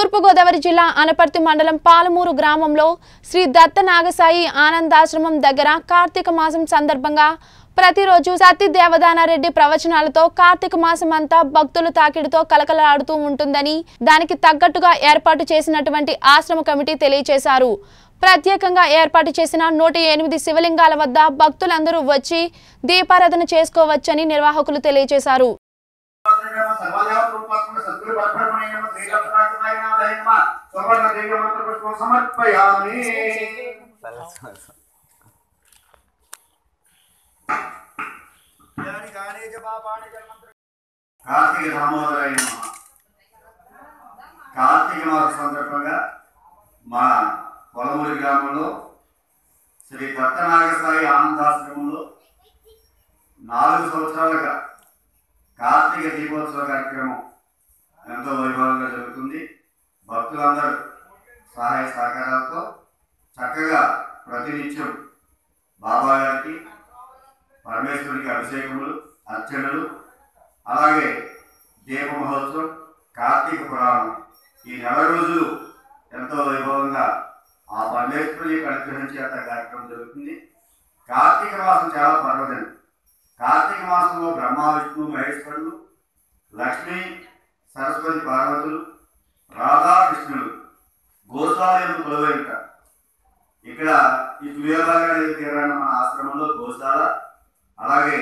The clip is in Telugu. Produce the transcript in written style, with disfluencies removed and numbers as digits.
తూర్పు గోదావరి జిల్లా అనపర్తి మండలం పొలమూరు గ్రామంలో శ్రీ దత్త నాగసాయి ఆనందాశ్రమం దగ్గర కార్తీక మాసం సందర్భంగా ప్రతిరోజు సత్తి దేవదానారెడ్డి ప్రవచనాలతో కార్తీక మాసం అంతా భక్తుల తాకిడితో కలకలాడుతూ ఉంటుందని దానికి తగ్గట్టుగా ఏర్పాటు చేసినటువంటి ఆశ్రమ కమిటీ తెలియజేశారు। ప్రత్యేకంగా ఏర్పాటు చేసిన 108 శివలింగాల వద్ద భక్తులందరూ వచ్చి దీపారాధన చేసుకోవచ్చని నిర్వాహకులు తెలియజేశారు। कार्तिक दामोदराय नमः। कार्तिक मास संदर्भंगा मा పొలమూరు ग्रामंलो श्री दत्त नागसाई आनंदाश्रमंलो 4 సంవత్సరాలుగా కార్తీక దీపోత్సవ కార్యక్రమం ఎంతో వైభవంగా జరుగుతుంది। భక్తులందరూ సహాయ సహకారాలతో చక్కగా ప్రతినిత్యం బాబా గారికి పరమేశ్వరునికి అభిషేకములు అర్చనలు అలాగే దీప మహోత్సవం కార్తీక పురాణం ఈ 4 రోజులు ఎంతో వైభవంగా ఆ పరమేశ్వరునికి అర్చించే కార్యక్రమం జరుగుతుంది। కార్తీక మాసం చాలా పర్వదినం। కార్తీక మాసంలో బ్రహ్మ విష్ణు మహేశ్వరులు లక్ష్మి సరస్వతి పార్వతులు రాధాకృష్ణులు గోశాలను కొలువైంట। ఇక్కడ ఈ తులయభాగా తీరాన మన ఆశ్రమంలో గోశాల అలాగే